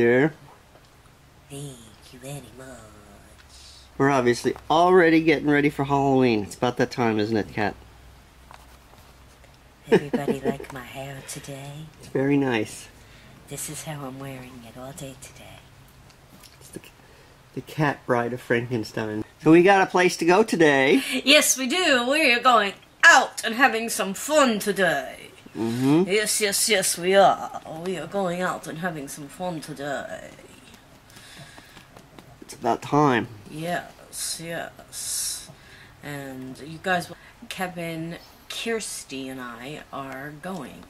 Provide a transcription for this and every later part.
there. Thank you very much. We're obviously already getting ready for Halloween. It's about that time, isn't it, Kat? Everybody like my hair today? It's very nice. This is how I'm wearing it all day today. It's the Cat Bride of Frankenstein. So we got a place to go today. Yes, we do. We are going out and having some fun today. Mm-hmm. Yes, yes, yes, we are. We are going out and having some fun today. It's about time. Yes, yes. And you guys, Kevin, Kirsty, and I are going.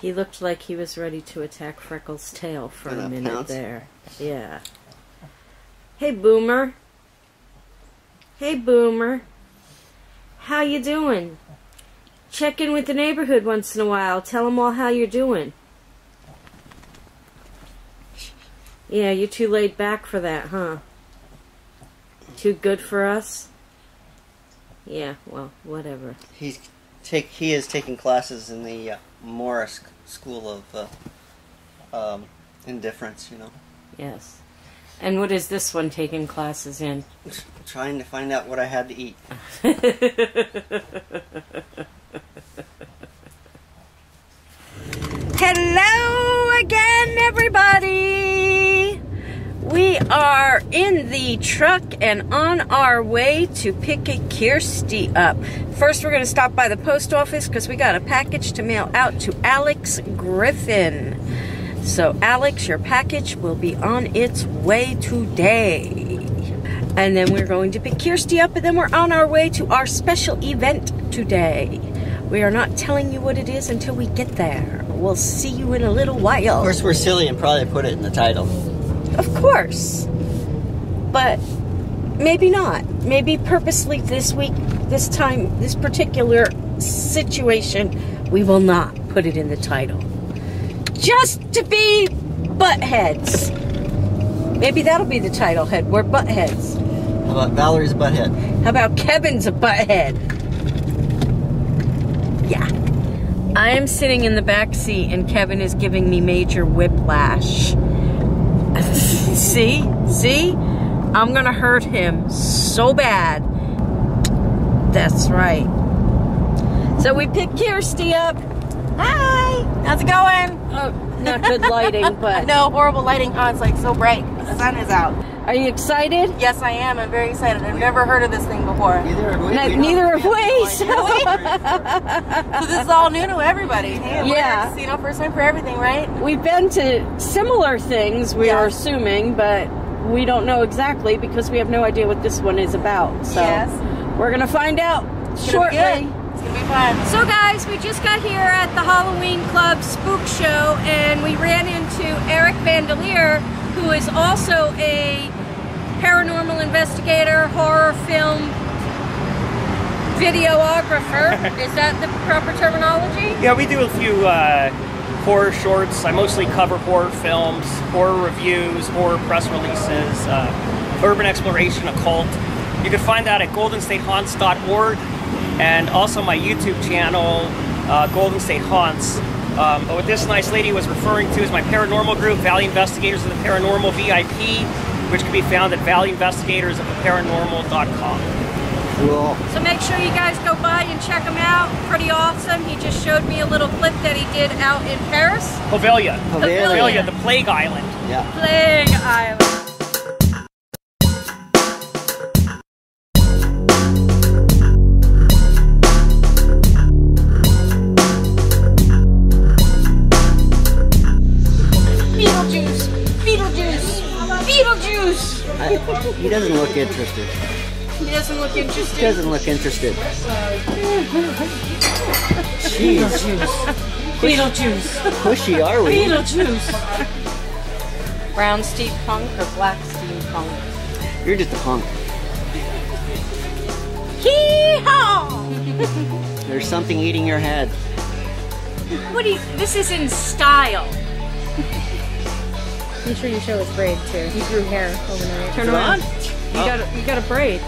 He looked like he was ready to attack Freckles' tail for a minute there. Yeah. Hey, Boomer. Hey, Boomer. How you doing? Check in with the neighborhood once in a while. Tell them all how you're doing. Yeah, you're too laid back for that, huh? Too good for us? Yeah, well, whatever. He is taking classes in the Morris School of Indifference, you know. Yes. And what is this one taking classes in? Trying to find out what I had to eat. Hello again, everybody! We are in the truck and on our way to pick Kirsty up. First, we're going to stop by the post office because we got a package to mail out to Alex Griffin. So, Alex, your package will be on its way today. And then we're going to pick Kirsty up, and then we're on our way to our special event today. We are not telling you what it is until we get there. We'll see you in a little while. Of course, we're silly and probably put it in the title. Of course. But maybe not. Maybe purposely this week, this time, this particular situation, we will not put it in the title. Just to be buttheads. Maybe that'll be the title head. We're buttheads. How about Valerie's a butthead? How about Kevin's a butthead? Yeah. I am sitting in the back seat and Kevin is giving me major whiplash. See? See? I'm gonna hurt him so bad. That's right. So we picked Kirsty up. Hi! How's it going? Oh, not good lighting, but... No, horrible lighting. Oh, it's like so bright. The sun is out. Are you excited? Yes, I am. I'm very excited. I've never heard of this thing before. Neither have we. So this is all new to everybody. Hey, yeah. You know, first time for everything, right? We've been to similar things, we are assuming, but we don't know exactly because we have no idea what this one is about. So we're going to find out shortly. It's going to be fun. So guys, we just got here at the Halloween Club Spook Show and we ran into Eric Vandeleer, who is also a paranormal investigator, horror film videographer. Is that the proper terminology? Yeah, we do a few horror shorts. I mostly cover horror films, horror reviews, horror press releases, urban exploration, occult. You can find that at GoldenStateHaunts.org. And also my YouTube channel, Golden State Haunts. But what this nice lady was referring to is my paranormal group, Valley Investigators of the Paranormal VIP, which can be found at valleyinvestigatorsofthe paranormal.com. Cool. So make sure you guys go by and check him out. Pretty awesome. He just showed me a little clip that he did out in Paris. Poveglia. Poveglia, the Plague Island. Yeah. Plague Island. He doesn't look interested. He doesn't look interested? He doesn't look interested. Jeez. Beetlejuice. Pushy, are we? Beetlejuice. Brown steampunk or black steampunk? You're just a punk. Hee-haw! There's something eating your head. What do you... This is in style. I'm sure you show his braid too. He grew hair overnight. Turn around. You got a braid.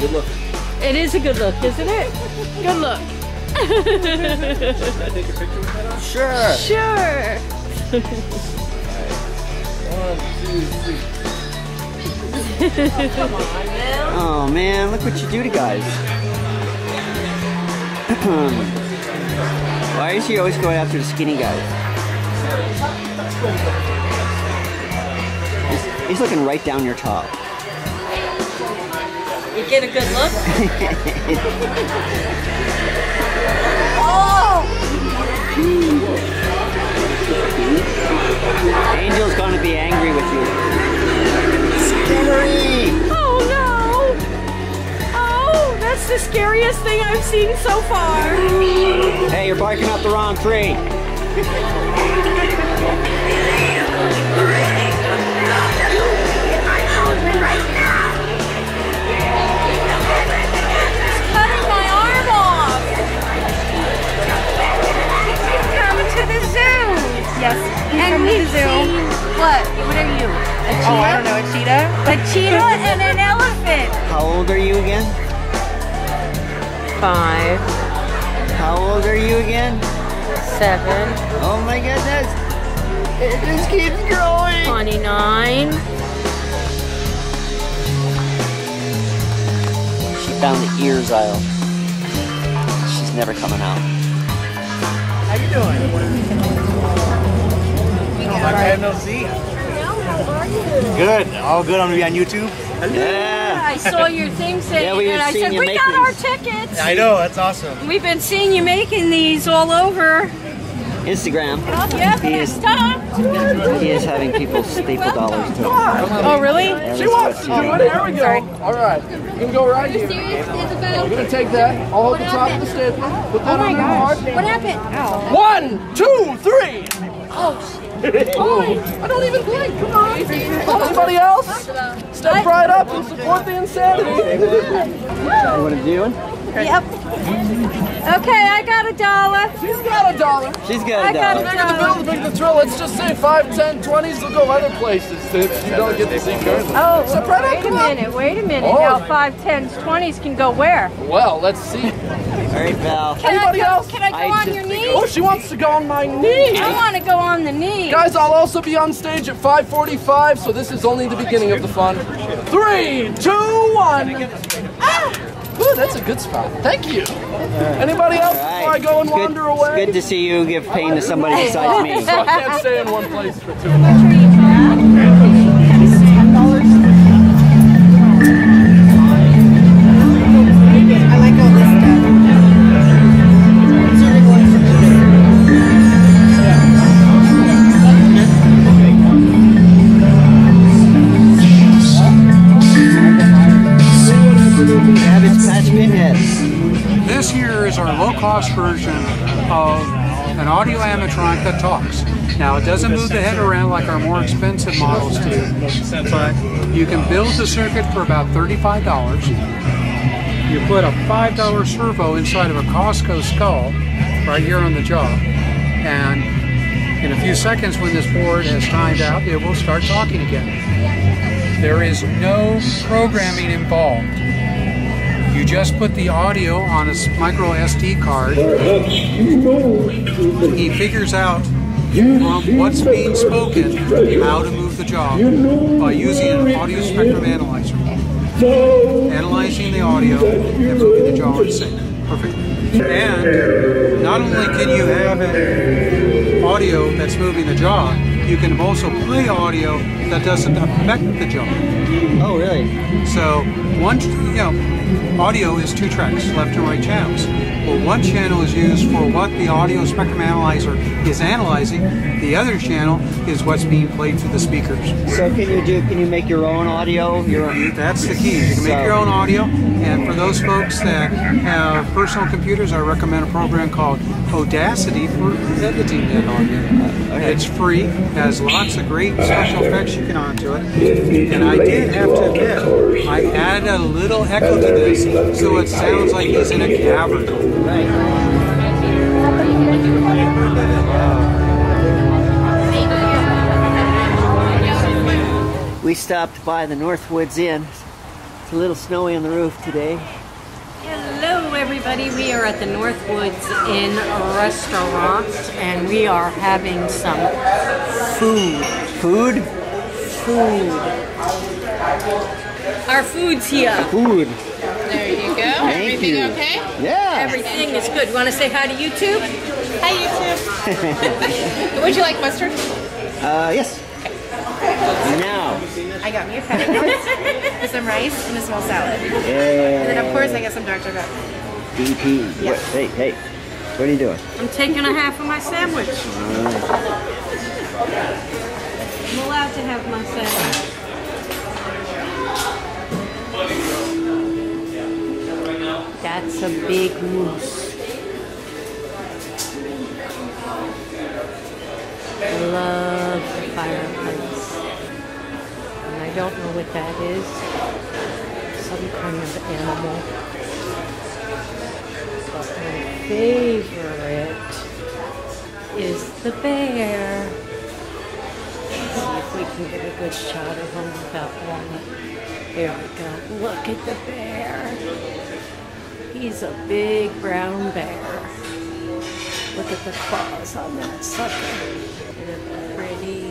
Good look. It is a good look, isn't it? Good look. Should I take a picture with that on? Sure. Sure. All right. 1, 2, 3. Oh, come on, man. Oh, man. Look what you do to guys. Why is she always going after the skinny guys? He's looking right down your top. You get a good look? Oh! Angel's gonna be angry with you. Scary! Oh no! Oh, that's the scariest thing I've seen so far. Hey, you're barking up the wrong tree. Yes, and we've seen, what are you? A cheetah? Oh, I don't know, a cheetah? A cheetah and an elephant. How old are you again? 5. How old are you again? 7. Oh my goodness, it just keeps growing. 29. She found the ears aisle. She's never coming out. How you doing? I have no seat. Hello, how are you? Good. All good. I'm going to be on YouTube. Hello. Yeah. I saw your thing saying, yeah, and I said, we got our tickets. I know. That's awesome. We've been seeing you making these all over Instagram. Yeah, he is having people staple dollars to him. Oh, really? She wants. Oh, there we go. Sorry. All right. We're going to go right here. We're going to take that. I'll hold the top of the staple. Put that on my heart. What happened? Ow. 1, 2, 3. Oh, shit. Oh, I don't even blink. Come on. Anybody else? Step right up and support the insanity. You want to do it? Yep. Okay, I got $1. She's got $1. She's got $1. Big in the middle, the big in the thrill. Let's just say 5, 10, 20s will go other places if you don't get the same currency. Oh, so wait a minute. Wait a minute. Now 5, 10s, 20s can go where? Well, let's see. All right, Val. Can I go on your knee? Oh, she wants to go on my knee. I want to go on the knee. Guys, I'll also be on stage at 5:45, so this is only the beginning of the fun. 3, 2, 1. Ah! Ooh, that's a good spot. Thank you. Anybody else before I go and wander away? It's good to see you give pain to somebody besides me. So I can't stay in one place for too long. Version of an audio animatronic that talks. Now, it doesn't move the head around like our more expensive models do, but you can build the circuit for about $35. You put a $5 servo inside of a Costco skull right here on the jaw, and in a few seconds when this board has timed out, it will start talking again. There is no programming involved. You just put the audio on a micro SD card. He figures out from what's being spoken how to move the jaw by using an audio spectrum analyzer. Analyzing the audio and moving the jaw in sync. Perfect. And not only can you have an audio that's moving the jaw, you can also play audio that doesn't affect the jaw. Oh, really? So, audio is 2 tracks, left and right channels. Well, one channel is used for what the audio spectrum analyzer is analyzing. The other channel is what's being played through the speakers. So can you make your own audio? That's the key. You can make your own audio. And for those folks that have personal computers, I recommend a program called Audacity for editing that audio. It's free. Has lots of great special effects you can onto it. And I did have to admit, I added a little echo to this so it sounds like he's in a cavern. Right. We stopped by the Northwoods Inn It's a little snowy on the roof today. Hello everybody, we are at the Northwoods Inn restaurant and we are having some food. Food? Food. Our food's here. Food. There you go. Thank Everything you. Okay? Yeah. Everything is good. You want to say hi to YouTube? Hi YouTube. Would you like mustard? Yes. Now, I got me a patty with some rice and a small salad. And then, of course, I got some Dr. Pepper. DP. Yep. Hey, hey. What are you doing? I'm taking a half of my sandwich. I'm allowed to have my sandwich. That's a big moose. I love the fireplace. And I don't know what that is. Some kind of animal. But my favorite is the bear. Let's see if we can get a good shot of him without one. There we go. Look at the bear. He's a big brown bear. Look at the claws on that sucker. A pretty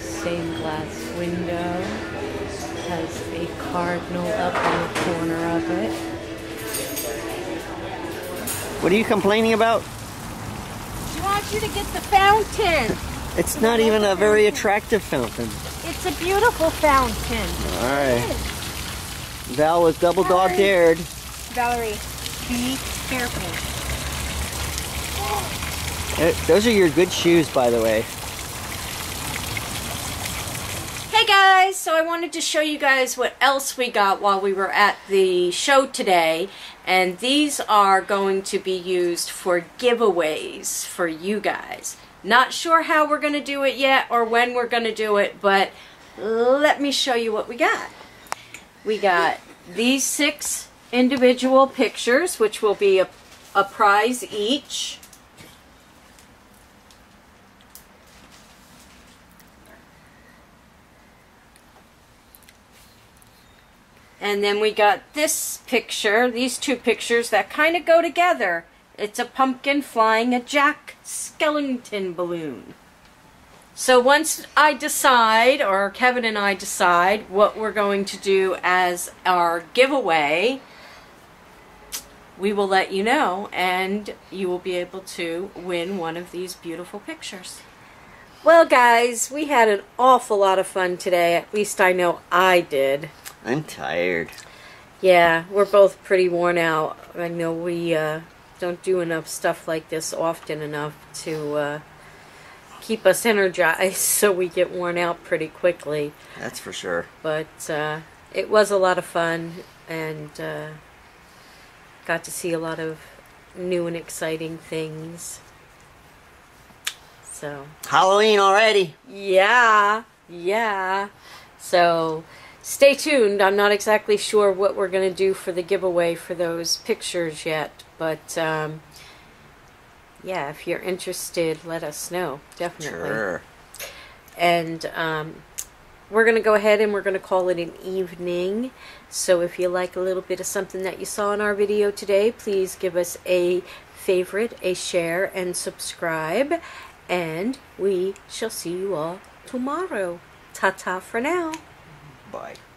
stained glass window, has a cardinal up in the corner of it. What are you complaining about? She wants you to get the fountain. It's not even a very attractive fountain. It's a beautiful fountain. All right. Val was double dog dared. Valerie, be careful. Those are your good shoes, by the way. Hey guys, so I wanted to show you guys what else we got while we were at the show today. And these are going to be used for giveaways for you guys. Not sure how we're going to do it yet or when we're going to do it, but let me show you what we got. We got these 6 individual pictures, which will be a prize each. And then we got this picture, these 2 pictures that kind of go together. It's a pumpkin flying a Jack Skellington balloon. So once I decide, or Kevin and I decide, what we're going to do as our giveaway, we will let you know and you will be able to win one of these beautiful pictures. Well guys, we had an awful lot of fun today, at least I know I did. I'm tired. Yeah, we're both pretty worn out. I know we don't do enough stuff like this often enough to keep us energized, so we get worn out pretty quickly. That's for sure. But it was a lot of fun, and got to see a lot of new and exciting things. So Halloween already. Yeah, yeah. So stay tuned. I'm not exactly sure what we're going to do for the giveaway for those pictures yet, but yeah, if you're interested, let us know, definitely. Sure. And we're going to go ahead and we're going to call it an evening, so if you like a little bit of something that you saw in our video today, please give us a favorite, a share, and subscribe, and we shall see you all tomorrow. Ta-ta for now. Bye.